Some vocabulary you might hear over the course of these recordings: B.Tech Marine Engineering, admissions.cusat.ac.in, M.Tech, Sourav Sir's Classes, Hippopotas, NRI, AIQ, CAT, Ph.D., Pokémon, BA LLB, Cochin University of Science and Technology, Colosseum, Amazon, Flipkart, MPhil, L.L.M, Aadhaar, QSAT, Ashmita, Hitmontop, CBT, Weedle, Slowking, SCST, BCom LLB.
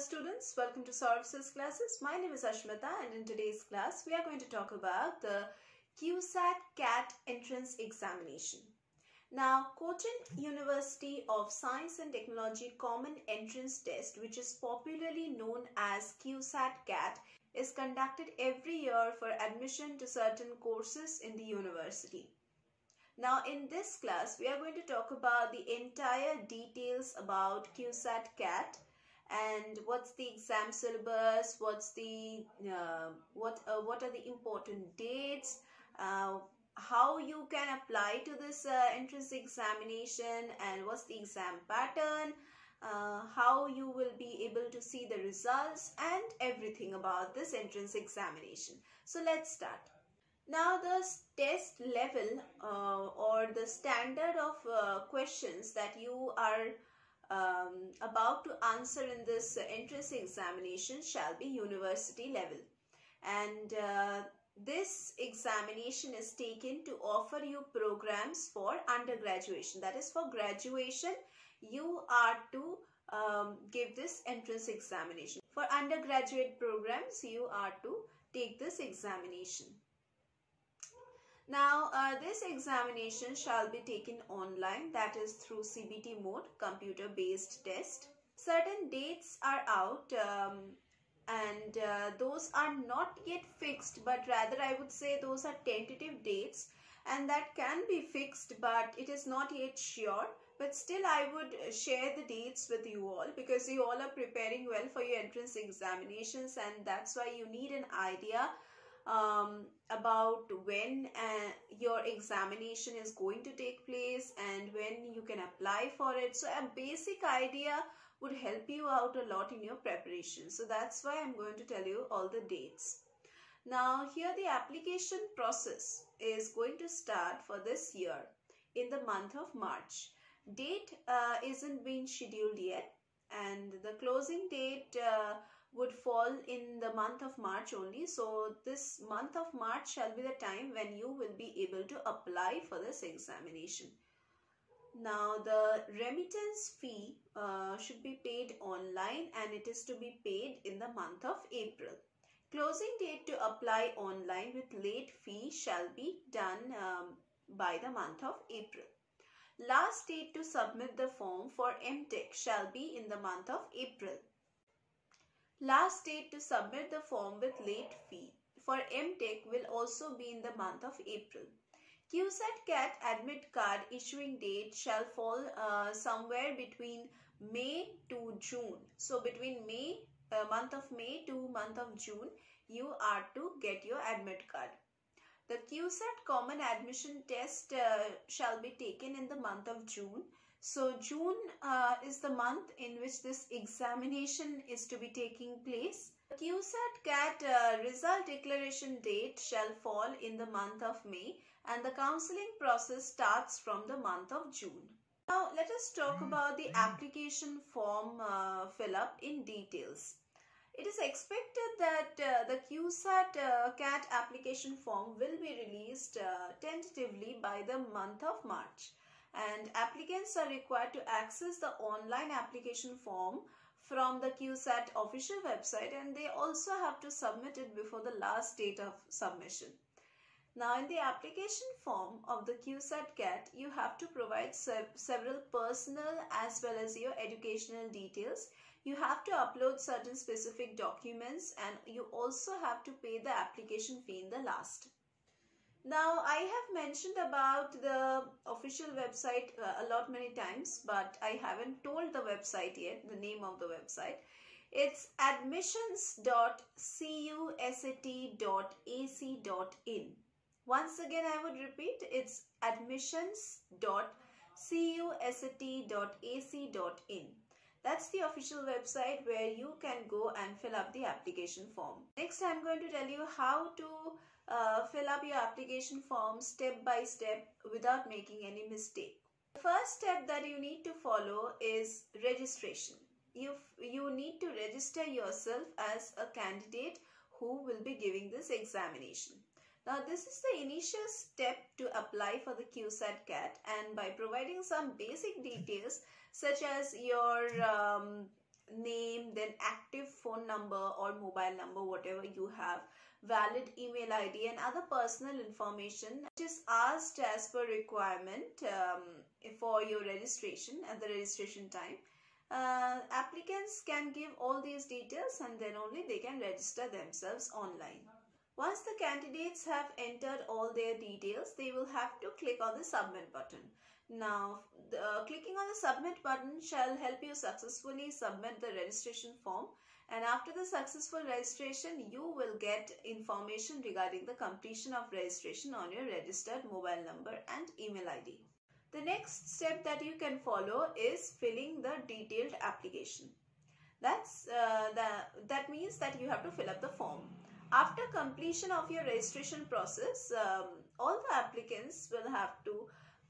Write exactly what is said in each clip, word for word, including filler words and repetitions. students, welcome to Sourav Sir's Classes. My name is Ashmita, and in today's class we are going to talk about the Q SAT C A T entrance examination. Now, Cochin University of Science and Technology Common Entrance Test, which is popularly known as Q SAT C A T, is conducted every year for admission to certain courses in the university. Now, in this class, we are going to talk about the entire details about Q SAT C A T and what's the exam syllabus, what's the uh, what uh, what are the important dates, uh, how you can apply to this uh, entrance examination, and what's the exam pattern, uh, how you will be able to see the results, and everything about this entrance examination. So let's start. Now, the test level uh, or the standard of uh, questions that you are um, about to answer in this entrance examination shall be university level. And uh, this examination is taken to offer you programs for undergraduation. That is, for graduation, you are to um, give this entrance examination. For undergraduate programs, you are to take this examination. Now, uh, this examination shall be taken online, that is through C B T mode, computer-based test. Certain dates are out um, and uh, those are not yet fixed, but rather I would say those are tentative dates, and that can be fixed, but it is not yet sure. But still, I would share the dates with you all, because you all are preparing well for your entrance examinations, and that's why you need an idea Um, about when uh, your examination is going to take place and when you can apply for it. So a basic idea would help you out a lot in your preparation. So that's why I'm going to tell you all the dates. Now, here the application process is going to start for this year in the month of March. Date uh, isn't being scheduled yet, and the closing date uh, would fall in the month of March only. So this month of March shall be the time when you will be able to apply for this examination. Now, the remittance fee uh, should be paid online, and it is to be paid in the month of April. Closing date to apply online with late fee shall be done um, by the month of April. Last date to submit the form for M Tech shall be in the month of April. Last date to submit the form with late fee for M Tech will also be in the month of April. Q SAT C A T admit card issuing date shall fall uh, somewhere between May to June. So between May, uh, month of May to month of June, you are to get your admit card. The Q SAT common admission test uh, shall be taken in the month of June. So June uh, is the month in which this examination is to be taking place. Q SAT C A T uh, result declaration date shall fall in the month of May, and the counseling process starts from the month of June. Now, let us talk about the application form uh, fill up in details. It is expected that uh, the Q SAT C A T application form will be released uh, tentatively by the month of March. And applicants are required to access the online application form from the Q SAT official website, and they also have to submit it before the last date of submission. Now, in the application form of the Q SAT C A T, you have to provide se several personal as well as your educational details. You have to upload certain specific documents, and you also have to pay the application fee in the last. Now, I have mentioned about the official website uh, a lot many times, but I haven't told the website yet, the name of the website. It's admissions dot cusat dot a c dot in. Once again, I would repeat, it's admissions dot cusat dot a c dot in. That's the official website where you can go and fill up the application form. Next, I'm going to tell you how to Uh, fill up your application form step by step without making any mistake. The first step that you need to follow is registration. You, you need to register yourself as a candidate who will be giving this examination. Now, this is the initial step to apply for the Q SAT C A T, and by providing some basic details such as your um, name, then active phone number or mobile number, whatever you have, valid email I D and other personal information which is asked as per requirement um, for your registration at the registration time. Uh, applicants can give all these details and then only they can register themselves online. Once the candidates have entered all their details, they will have to click on the submit button. Now, the, uh, clicking on the submit button shall help you successfully submit the registration form, and after the successful registration, you will get information regarding the completion of registration on your registered mobile number and email I D. The next step that you can follow is filling the detailed application. That's, uh, the, that means that you have to fill up the form. After completion of your registration process, um, all the applicants will have to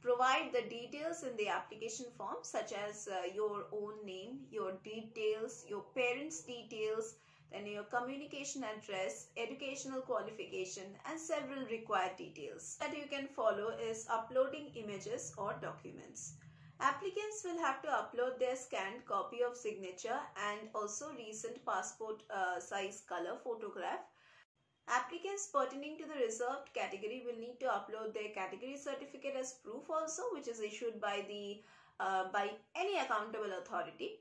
provide the details in the application form, such as uh, your own name, your details, your parents' details, then your communication address, educational qualification, and several required details. That you can follow is uploading images or documents. Applicants will have to upload their scanned copy of signature and also recent passport uh, size color photograph. Applicants pertaining to the reserved category will need to upload their category certificate as proof also, which is issued by the uh, by any accountable authority.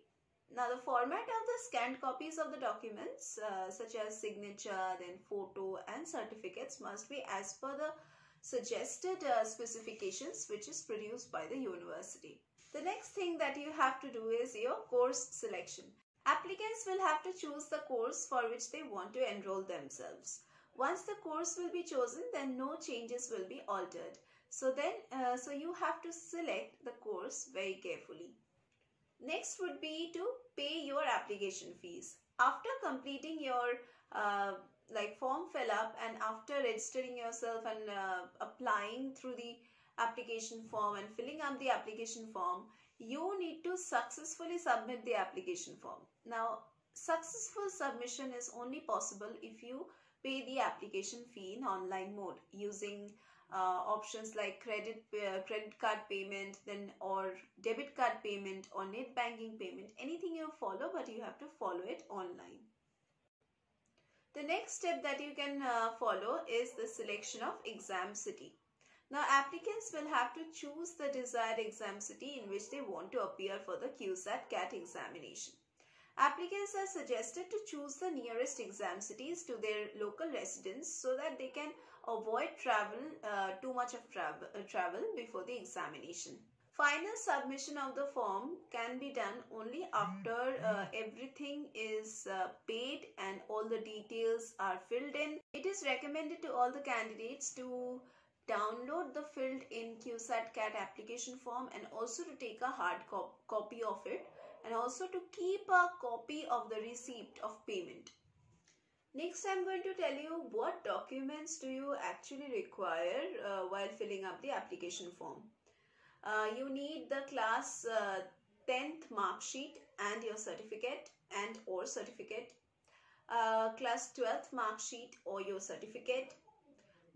Now the format of the scanned copies of the documents uh, such as signature, then photo and certificates must be as per the suggested uh, specifications which is produced by the university. The next thing that you have to do is your course selection. Applicants will have to choose the course for which they want to enroll themselves. Once the course will be chosen, then no changes will be altered. So then, uh, so you have to select the course very carefully. Next would be to pay your application fees. After completing your uh, like form fill up and after registering yourself and uh, applying through the application form and filling up the application form, you need to successfully submit the application form. Now, successful submission is only possible if you pay the application fee in online mode using uh, options like credit uh, credit card payment, then or debit card payment or net banking payment, anything you follow, but you have to follow it online. The next step that you can uh, follow is the selection of exam city. Now, applicants will have to choose the desired exam city in which they want to appear for the Q SAT C A T examination. Applicants are suggested to choose the nearest exam cities to their local residence so that they can avoid travel, uh, too much of travel, uh, travel before the examination. Final submission of the form can be done only after uh, everything is uh, paid and all the details are filled in. It is recommended to all the candidates to download the filled in Q SAT C A T application form and also to take a hard cop copy of it, and also to keep a copy of the receipt of payment. Next, I'm going to tell you what documents do you actually require uh, while filling up the application form. Uh, you need the class uh, tenth mark sheet and your certificate and or certificate, uh, class twelfth mark sheet or your certificate.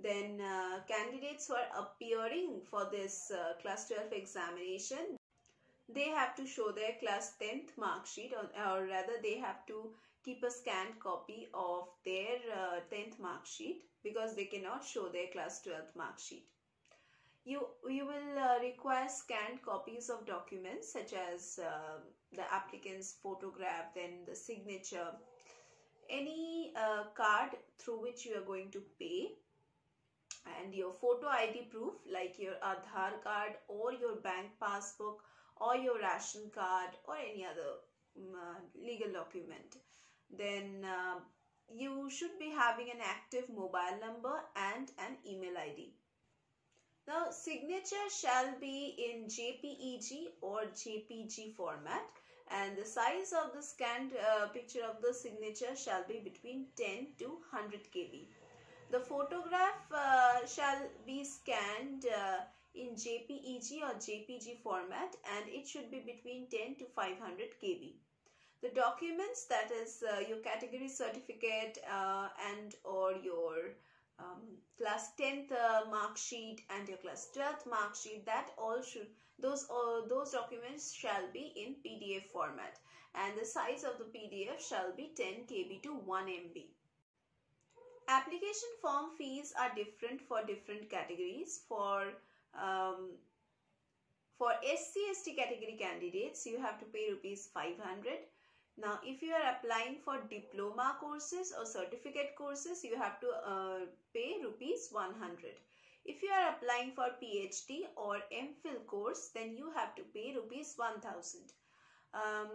Then uh, candidates who are appearing for this uh, class twelve examination, they have to show their class tenth mark sheet, or, or rather they have to keep a scanned copy of their uh, tenth mark sheet, because they cannot show their class twelfth mark sheet. You, you will uh, require scanned copies of documents such as uh, the applicant's photograph, then the signature, any uh, card through which you are going to pay, and your photo I D proof like your Aadhaar card or your bank passbook or your ration card or any other uh, legal document. Then uh, you should be having an active mobile number and an email I D. Now, signature shall be in J P E G or J P G format, and the size of the scanned uh, picture of the signature shall be between ten to one hundred K B. The photograph uh, shall be scanned uh, in J P E G or J P G format, and it should be between ten to five hundred K B. The documents, that is uh, your category certificate uh, and or your um, class tenth uh, mark sheet and your class twelfth mark sheet, that all should, those all those documents shall be in P D F format, and the size of the P D F shall be ten K B to one M B. Application form fees are different for different categories. For um, for S C S T category candidates, you have to pay rupees five hundred. Now, if you are applying for diploma courses or certificate courses, you have to uh, pay rupees one hundred. If you are applying for PhD or MPhil course, then you have to pay rupees one thousand. Um,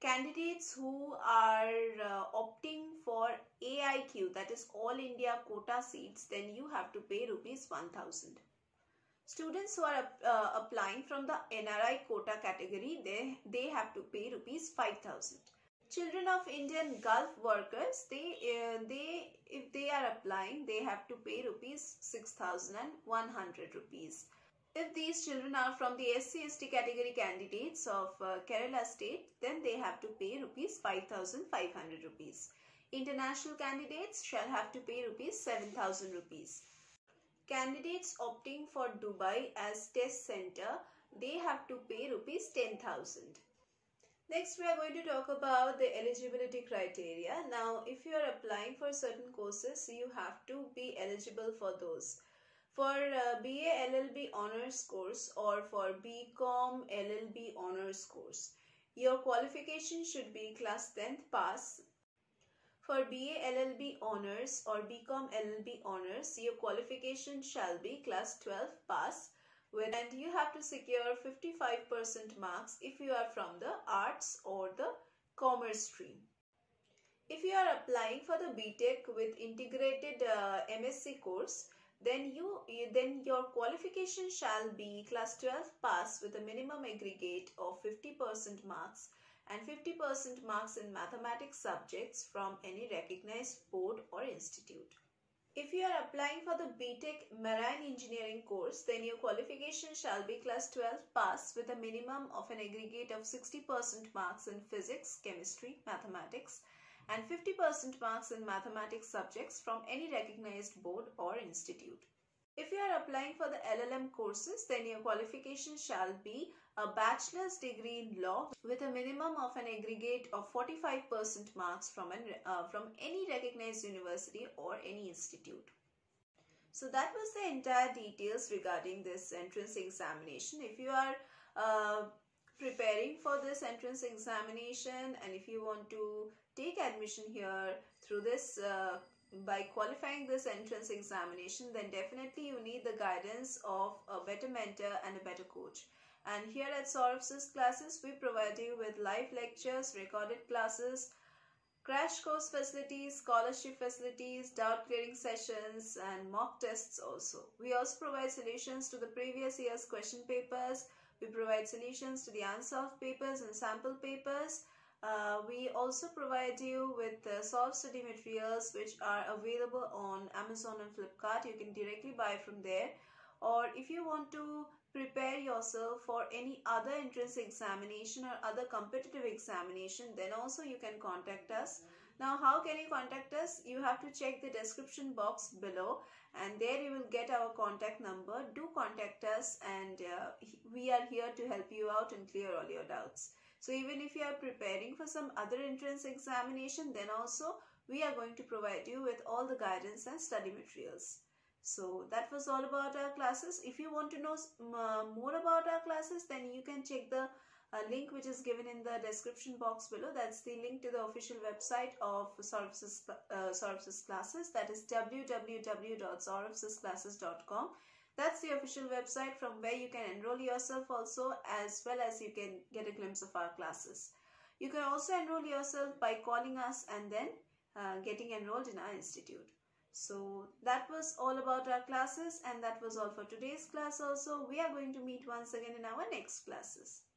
candidates who are uh, opting for A I Q, that is All India Quota seats, then you have to pay rupees one thousand. Students who are uh, applying from the N R I quota category, they, they have to pay rupees five thousand. Children of Indian Gulf workers, they, uh, they, if they are applying, they have to pay rupees six thousand one hundred rupees. If these children are from the S C S T category candidates of uh, Kerala state, then they have to pay rupees five thousand five hundred rupees. International candidates shall have to pay rupees seven thousand rupees. Candidates opting for Dubai as test center, they have to pay rupees ten thousand. Next, we are going to talk about the eligibility criteria. Now, if you are applying for certain courses, you have to be eligible for those. For uh, B A L L B honors course or for B Com L L B honors course, your qualification should be class tenth pass. For B A L L B honors or B Com L L B honors, your qualification shall be class twelve pass, with, and you have to secure fifty-five percent marks if you are from the arts or the commerce stream. If you are applying for the B Tech with integrated uh, M S C course, then you then your qualification shall be class twelve pass with a minimum aggregate of fifty percent marks and fifty percent marks in mathematics subjects from any recognized board or institute. If you are applying for the B Tech Marine Engineering course, then your qualification shall be class twelve pass with a minimum of an aggregate of sixty percent marks in physics, chemistry, mathematics, and fifty percent marks in mathematics subjects from any recognized board or institute. If you are applying for the L L M courses, then your qualification shall be a bachelor's degree in law with a minimum of an aggregate of forty-five percent marks from, an, uh, from any recognized university or any institute. So that was the entire details regarding this entrance examination. If you are uh, preparing for this entrance examination and if you want to take admission here through this uh, by qualifying this entrance examination, then definitely you need the guidance of a better mentor and a better coach. And here at Sourav Sir's Classes, we provide you with live lectures, recorded classes, crash course facilities, scholarship facilities, doubt clearing sessions, and mock tests also. We also provide solutions to the previous year's question papers. We provide solutions to the unsolved papers and sample papers. Uh, we also provide you with uh, solved study materials which are available on Amazon and Flipkart. You can directly buy from there, or if you want to prepare yourself for any other entrance examination or other competitive examination, then also you can contact us. Now, how can you contact us? You have to check the description box below, and there you will get our contact number. Do contact us, and uh, we are here to help you out and clear all your doubts. So even if you are preparing for some other entrance examination, then also we are going to provide you with all the guidance and study materials. So that was all about our classes. If you want to know more about our classes, then you can check the uh, link which is given in the description box below. That's the link to the official website of Sourav Sir's uh, Sourav Sir's Classes. That is w w w dot sorofsysclasses dot com. That's the official website from where you can enroll yourself also, as well as you can get a glimpse of our classes. You can also enroll yourself by calling us and then uh, getting enrolled in our institute. So that was all about our classes, and that was all for today's class also. We are going to meet once again in our next classes.